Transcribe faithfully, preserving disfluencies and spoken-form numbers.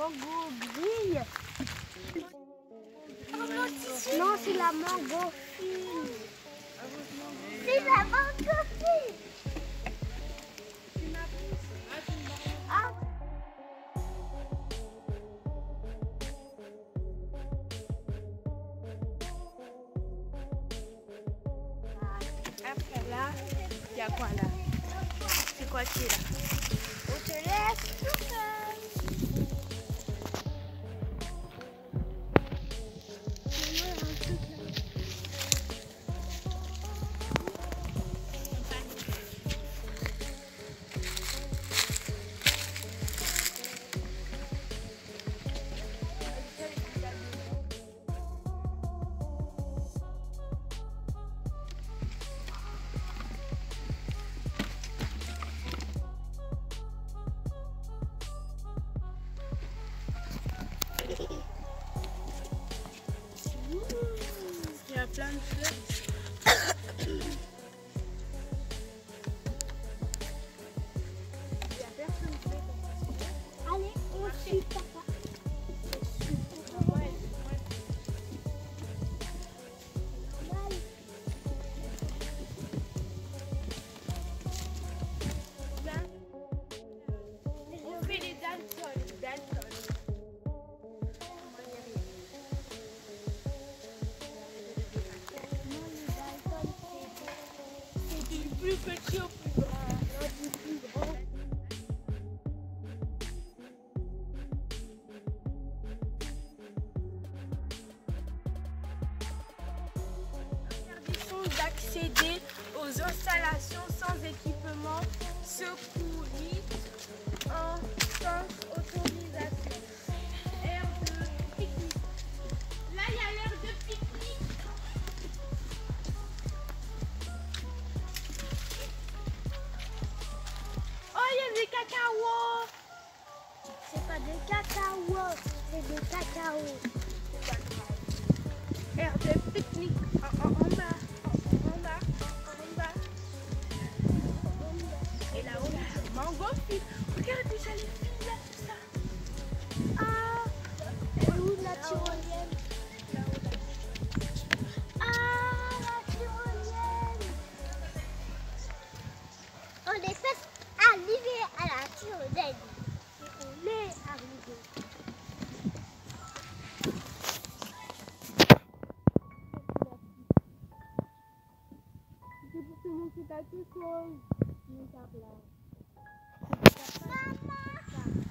mangofil. Non, c'est la mangofil. C'est la mangofil. Après là, il y a quoi là? C'est quoi qui est là? On te laisse tout plein de fleurs. Il y a personne qui fait comme ça. Allez, on suit papa. Ouais, ouais. On fait les Dalton, Dalton. Plus petit au plus grand. Non, du plus grand. Interdiction d'accéder aux installations sans équipement secouris en sans autorisation. Aire de pique-nique. Là, il y a l'aire de pique-nique. Cacao. C'est pas des cacao, c'est des cacao. Air de pique-nique en, en, en bas, en, en bas, en bas. Et là-haut, c'est mangofil. Regardez ça, les filles là, tout ça. Ah, elle est où la tyrolienne? Ah, la tyrolienne. On est face arrivé à la tyrolienne. On est arrivé. C'est pour te montrer quelque chose. Maman.